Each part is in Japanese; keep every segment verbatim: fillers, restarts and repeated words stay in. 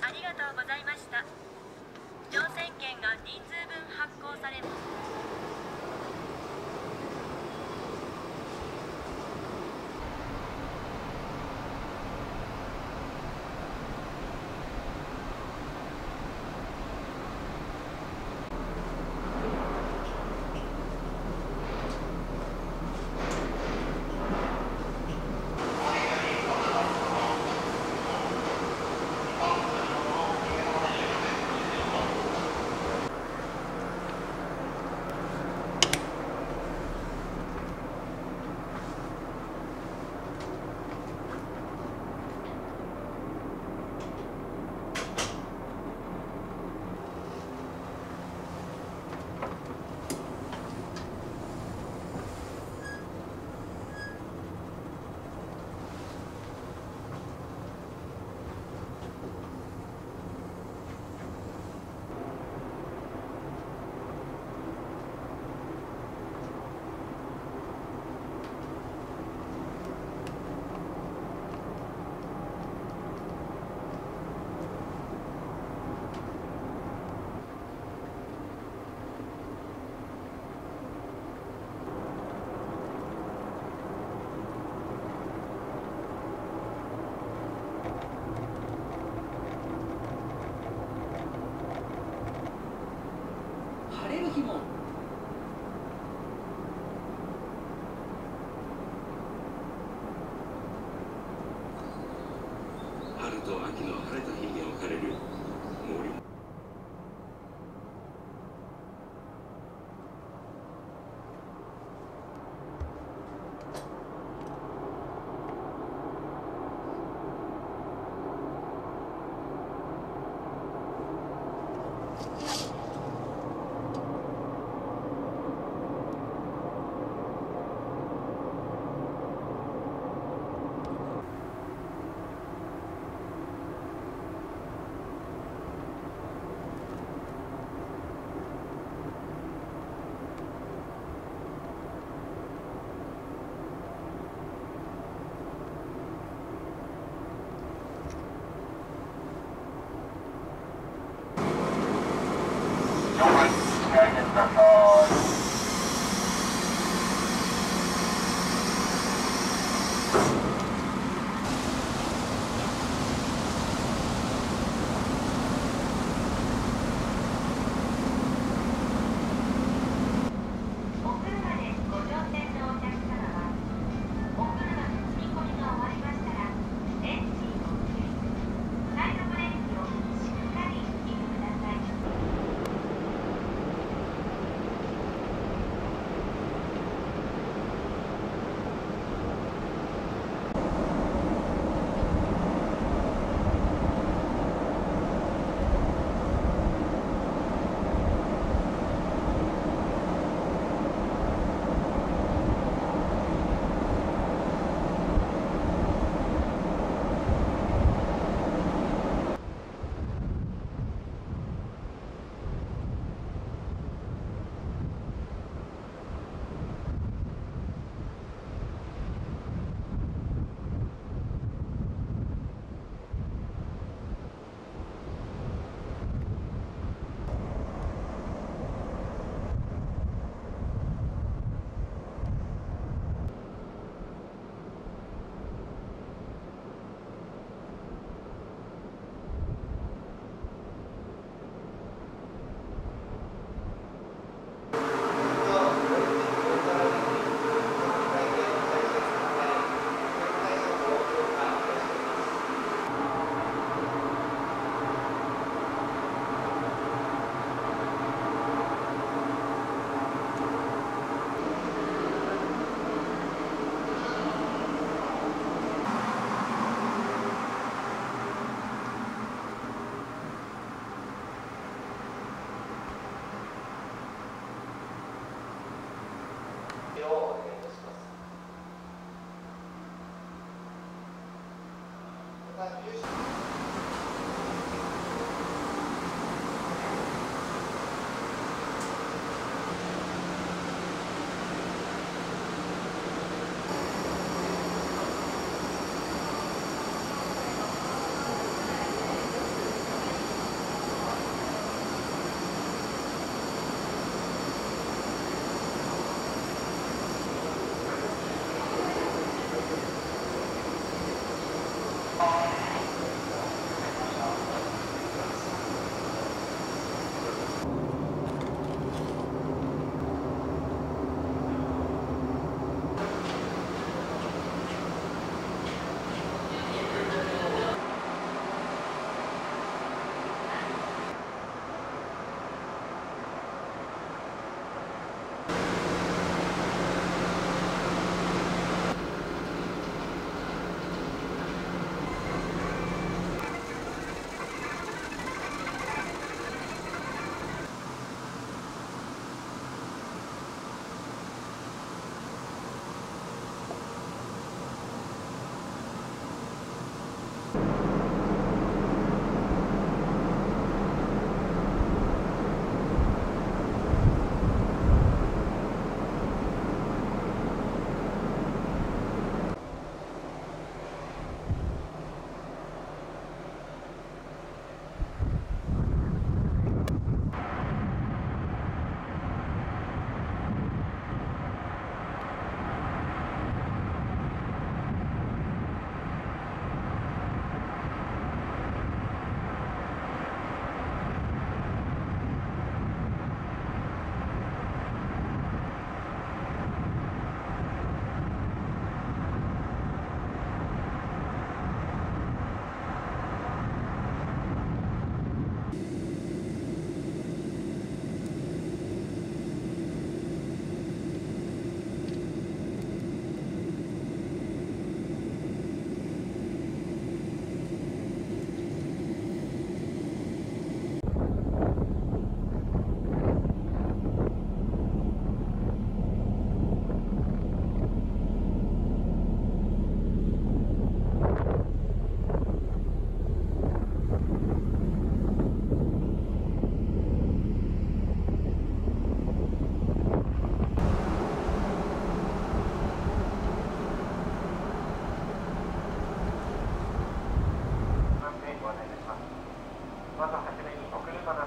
ありがとうございました。乗船券が人数分発行されます。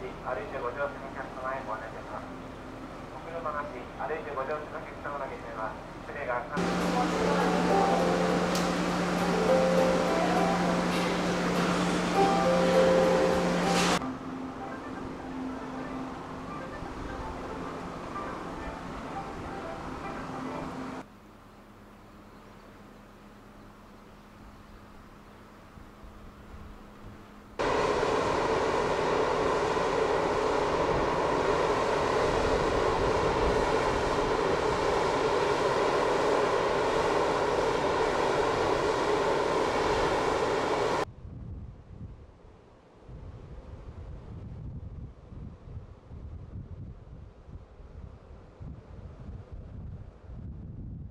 歩いてご乗車のお客様の皆様、失礼があります。